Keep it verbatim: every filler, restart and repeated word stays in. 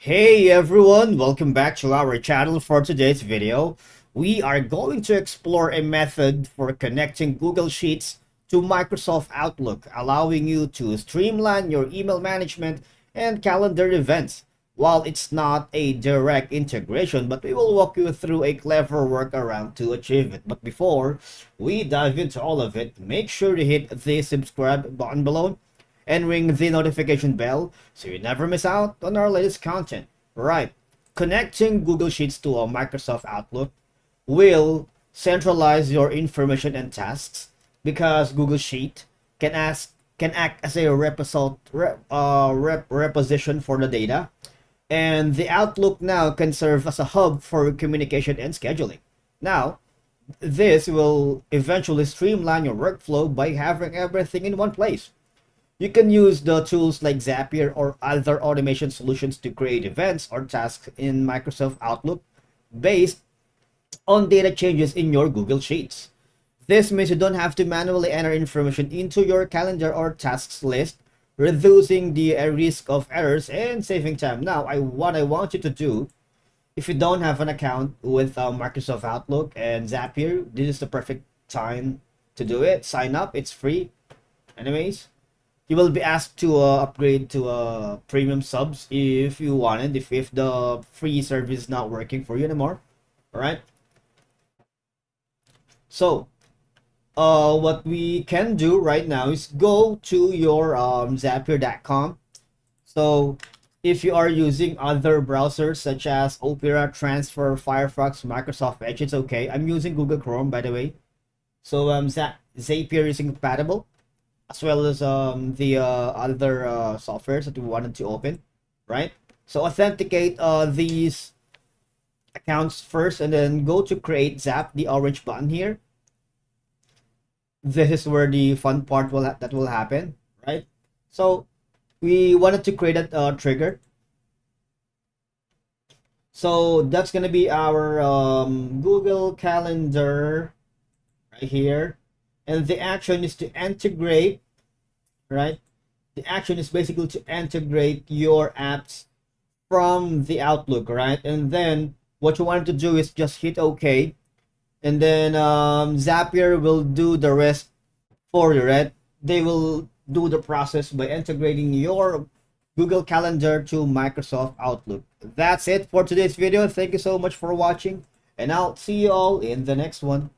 Hey everyone, welcome back to our channel. For today's video, we are going to explore a method for connecting Google Sheets to Microsoft Outlook, allowing you to streamline your email management and calendar events. While it's not a direct integration, but we will walk you through a clever workaround to achieve it. But before we dive into all of it, make sure to hit the subscribe button below and ring the notification bell so you never miss out on our latest content. Right, connecting Google Sheets to a Microsoft Outlook will centralize your information and tasks because Google Sheet can, ask, can act as a repository, rep, uh, rep, reposition for the data, and the Outlook now can serve as a hub for communication and scheduling. Now, this will eventually streamline your workflow by having everything in one place. You can use the tools like Zapier or other automation solutions to create events or tasks in Microsoft Outlook based on data changes in your Google Sheets. This means you don't have to manually enter information into your calendar or tasks list, reducing the risk of errors and saving time. Now, I, what I want you to do, if you don't have an account with uh, Microsoft Outlook and Zapier, this is the perfect time to do it. Sign up, it's free. Anyways, you will be asked to uh, upgrade to uh, premium subs if you wanted, if, if the free service is not working for you anymore. All right. So uh, what we can do right now is go to your um, Zapier dot com. So if you are using other browsers such as Opera, Transfer, Firefox, Microsoft Edge, it's okay. I'm using Google Chrome, by the way. So um, Zapier is incompatible, as well as um, the uh, other uh, softwares that we wanted to open, right? So authenticate uh, these accounts first, and then go to create Zap, the orange button here. This is where the fun part will ha that will happen, right? So we wanted to create a uh, trigger. So that's gonna be our um, Google Calendar right here. And the action is to integrate, right? The action is basically to integrate your apps from the Outlook, right? And then what you want to do is just hit OK. And then um, Zapier will do the rest for you, right? They will do the process by integrating your Google Calendar to Microsoft Outlook. That's it for today's video. Thank you so much for watching, and I'll see you all in the next one.